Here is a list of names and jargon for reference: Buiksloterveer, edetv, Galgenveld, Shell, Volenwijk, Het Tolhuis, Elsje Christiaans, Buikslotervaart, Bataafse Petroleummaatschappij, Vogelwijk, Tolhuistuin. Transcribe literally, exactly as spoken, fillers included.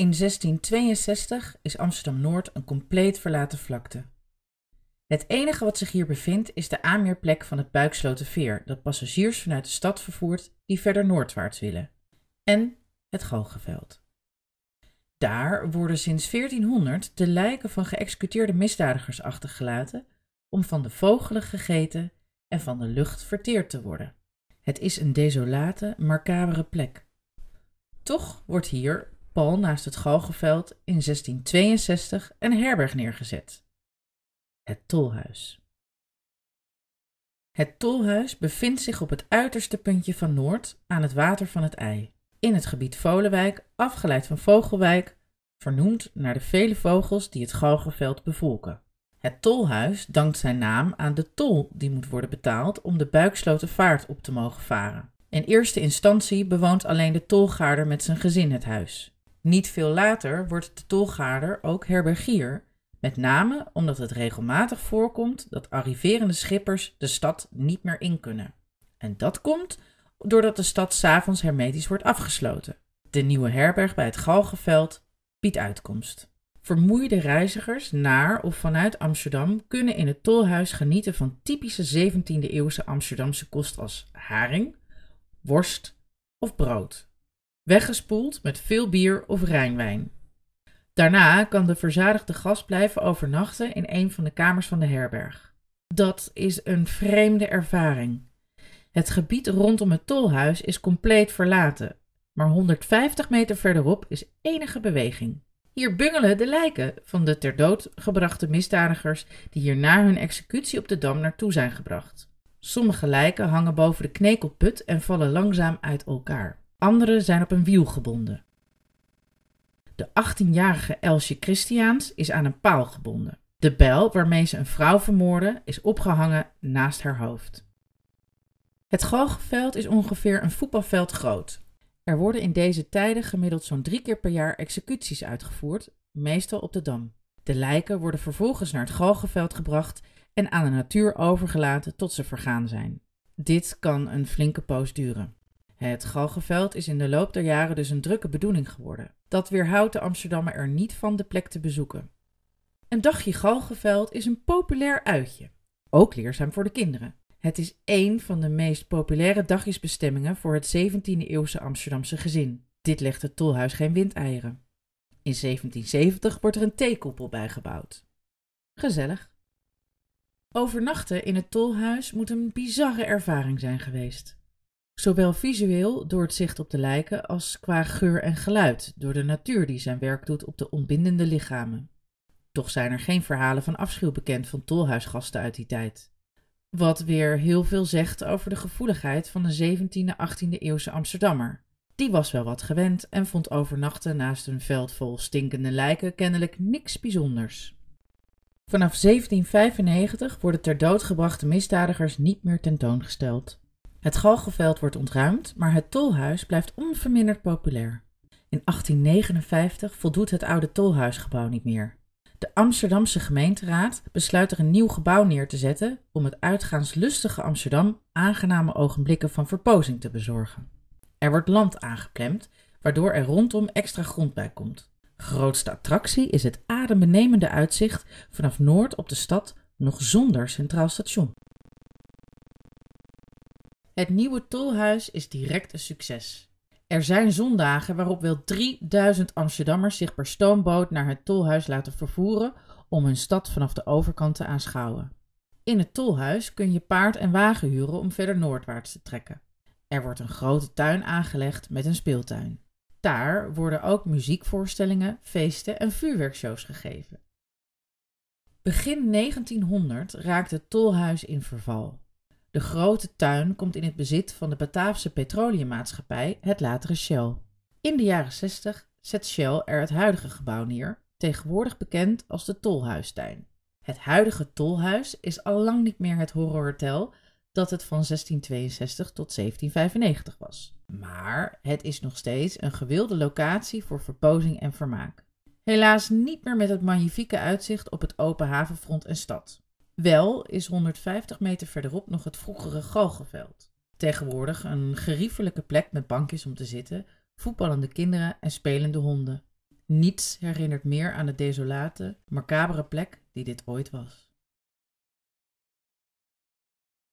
In zestien tweeënzestig is Amsterdam-Noord een compleet verlaten vlakte. Het enige wat zich hier bevindt is de aanmeerplek van het Buiksloterveer, dat passagiers vanuit de stad vervoert die verder noordwaarts willen. En het Galgenveld. Daar worden sinds veertienhonderd de lijken van geëxecuteerde misdadigers achtergelaten om van de vogelen gegeten en van de lucht verteerd te worden. Het is een desolate, macabere plek. Toch wordt hier, pal naast het Galgenveld, in zestien tweeënzestig een herberg neergezet. Het Tolhuis. Het Tolhuis bevindt zich op het uiterste puntje van Noord aan het water van het IJ, in het gebied Volenwijk, afgeleid van Vogelwijk, vernoemd naar de vele vogels die het Galgenveld bevolken. Het Tolhuis dankt zijn naam aan de tol die moet worden betaald om de Buikslotervaart op te mogen varen. In eerste instantie bewoont alleen de tolgaarder met zijn gezin het huis. Niet veel later wordt de tolgaarder ook herbergier, met name omdat het regelmatig voorkomt dat arriverende schippers de stad niet meer in kunnen. En dat komt doordat de stad 's avonds hermetisch wordt afgesloten. De nieuwe herberg bij het Galgenveld biedt uitkomst. Vermoeide reizigers naar of vanuit Amsterdam kunnen in het Tolhuis genieten van typische zeventiende-eeuwse Amsterdamse kost als haring, worst of brood, weggespoeld met veel bier of Rijnwijn. Daarna kan de verzadigde gast blijven overnachten in een van de kamers van de herberg. Dat is een vreemde ervaring. Het gebied rondom het Tolhuis is compleet verlaten, maar honderdvijftig meter verderop is enige beweging. Hier bungelen de lijken van de ter dood gebrachte misdadigers die hier na hun executie op de Dam naartoe zijn gebracht. Sommige lijken hangen boven de knekelput en vallen langzaam uit elkaar. Andere zijn op een wiel gebonden. De achttienjarige Elsje Christiaans is aan een paal gebonden. De bijl waarmee ze een vrouw vermoordde is opgehangen naast haar hoofd. Het Galgenveld is ongeveer een voetbalveld groot. Er worden in deze tijden gemiddeld zo'n drie keer per jaar executies uitgevoerd, meestal op de Dam. De lijken worden vervolgens naar het Galgenveld gebracht en aan de natuur overgelaten tot ze vergaan zijn. Dit kan een flinke poos duren. Het Galgenveld is in de loop der jaren dus een drukke bedoeling geworden. Dat weerhoudt de Amsterdammer er niet van de plek te bezoeken. Een dagje Galgenveld is een populair uitje, ook leerzaam voor de kinderen. Het is één van de meest populaire dagjesbestemmingen voor het zeventiende-eeuwse Amsterdamse gezin. Dit legt het Tolhuis geen windeieren. In zeventien zeventig wordt er een theekoepel bijgebouwd. Gezellig. Overnachten in het Tolhuis moet een bizarre ervaring zijn geweest. Zowel visueel door het zicht op de lijken als qua geur en geluid door de natuur die zijn werk doet op de ontbindende lichamen. Toch zijn er geen verhalen van afschuw bekend van tolhuisgasten uit die tijd. Wat weer heel veel zegt over de gevoeligheid van de zeventiende-achttiende-eeuwse Amsterdammer. Die was wel wat gewend en vond overnachten naast een veld vol stinkende lijken kennelijk niks bijzonders. Vanaf zeventien vijfennegentig worden ter dood gebrachte misdadigers niet meer tentoongesteld. Het Galgenveld wordt ontruimd, maar het Tolhuis blijft onverminderd populair. In achttien negenenvijftig voldoet het oude Tolhuisgebouw niet meer. De Amsterdamse gemeenteraad besluit er een nieuw gebouw neer te zetten om het uitgaanslustige Amsterdam aangename ogenblikken van verpozing te bezorgen. Er wordt land aangeklemd, waardoor er rondom extra grond bij komt. Grootste attractie is het adembenemende uitzicht vanaf Noord op de stad, nog zonder centraal station. Het nieuwe Tolhuis is direct een succes. Er zijn zondagen waarop wel drieduizend Amsterdammers zich per stoomboot naar het Tolhuis laten vervoeren om hun stad vanaf de overkant te aanschouwen. In het Tolhuis kun je paard en wagen huren om verder noordwaarts te trekken. Er wordt een grote tuin aangelegd met een speeltuin. Daar worden ook muziekvoorstellingen, feesten en vuurwerkshows gegeven. Begin negentienhonderd raakt het Tolhuis in verval. De grote tuin komt in het bezit van de Bataafse Petroleummaatschappij, het latere Shell. In de jaren zestig zet Shell er het huidige gebouw neer, tegenwoordig bekend als de Tolhuistuin. Het huidige Tolhuis is al lang niet meer het horrorhotel dat het van zestien tweeënzestig tot zeventien vijfennegentig was. Maar het is nog steeds een gewilde locatie voor verpozing en vermaak. Helaas niet meer met het magnifieke uitzicht op het open havenfront en stad. Wel is honderdvijftig meter verderop nog het vroegere Galgenveld. Tegenwoordig een geriefelijke plek met bankjes om te zitten, voetballende kinderen en spelende honden. Niets herinnert meer aan de desolate, macabere plek die dit ooit was.